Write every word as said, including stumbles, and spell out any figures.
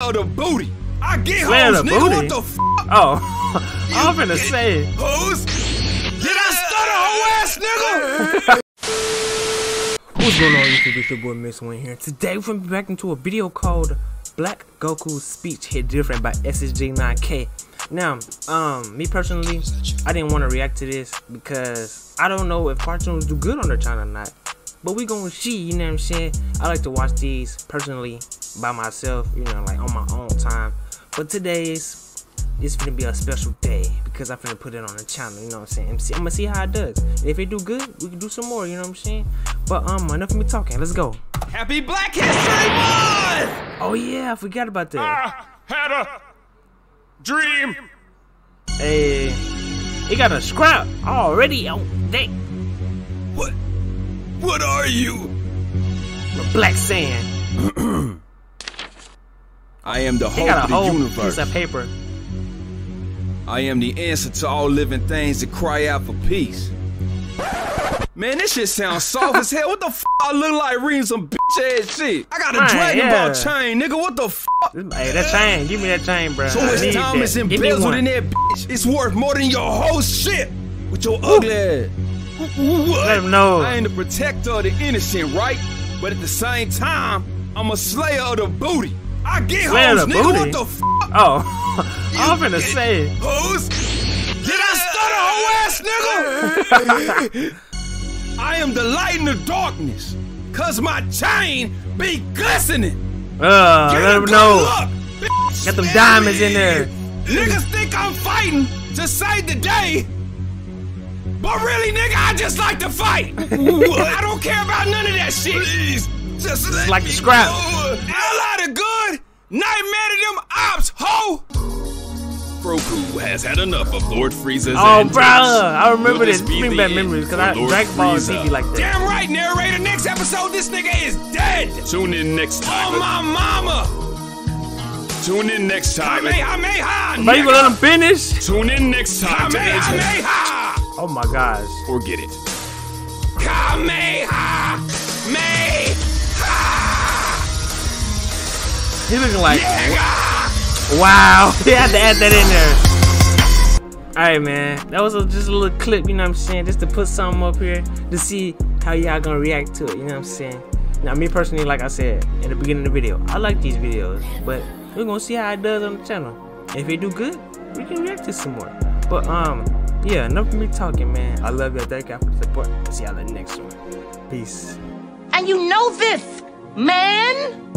Oh, the booty. I get Where hoes, the nigga. Booty? What the f? Oh, I'm finna say. Hoes? Did I stutter, hoe ass nigga? What's going on, YouTube? It's your boy Miss Wayne here. Today we're gonna be back into a video called Black Goku's Speech Hit Different by S S J nine K. Now, um, me personally, I didn't want to react to this because I don't know if cartoons do good on their channel or not. But we gonna see, you know what I'm saying? I like to watch these personally by myself, you know, like on my own time. But today is, it's gonna be a special day because I'm gonna put it on the channel, you know what I'm saying? I'm gonna see how it does. If it do good, we can do some more, you know what I'm saying? But um, enough of me talking, let's go. Happy Black History Month! Oh yeah, I forgot about that. I had a dream. Hey, it got a scrap already on deck. What? What are you? The black sand. I am the whole of the whole universe. Piece of paper. I am the answer to all living things that cry out for peace. Man, this shit sounds soft as hell. What the f I look like reading some bitch ass shit? I got a Man, Dragon yeah. Ball chain, nigga. What the f? Hey, that chain. Give me that chain, bro. So much time is embezzled in that bitch. It's worth more than your whole shit with your ugly ass. What? Let him know. I am the protector of the innocent, right? But at the same time, I'm a slayer of the booty. I get slayer hoes, nigga. Booty? What the f? Oh, I'm finna say. Hoes? Did I stutter, hoe ass nigga? I am the light in the darkness, cause my chain be glistening. Uh, get let him know. Look, got them diamonds in there. Niggas think I'm fighting to save the day. But really, nigga, I just like to fight. I don't care about none of that shit. Please, just it's let like me the scrap. Ally the good, nightmare to them ops, ho. Goku has had enough of Lord Frieza's. Oh, bro, I remember this. this. Bring back memories because I Dragon Ball T V like that. Damn right, narrator. Next episode, this nigga is dead. Tune in next time. Oh my mama. Tune in next time. Kameha, Kameha. You let him finish. Tune in next time. Kameha, Kameha. Oh my gosh. Forget it. Kameha! Meha! He looking like. Yeah. Wow. He had to add that in there. Alright, man. That was a, just a little clip, you know what I'm saying? Just to put something up here to see how y'all gonna react to it, you know what I'm saying? Now, me personally, like I said in the beginning of the video, I like these videos, but we're gonna see how it does on the channel. If it do good, we can react to some more. But, um,. yeah, enough of me talking, man. I love y'all. Thank y'all for the support. I'll see y'all in the next one. Peace. And you know this, man.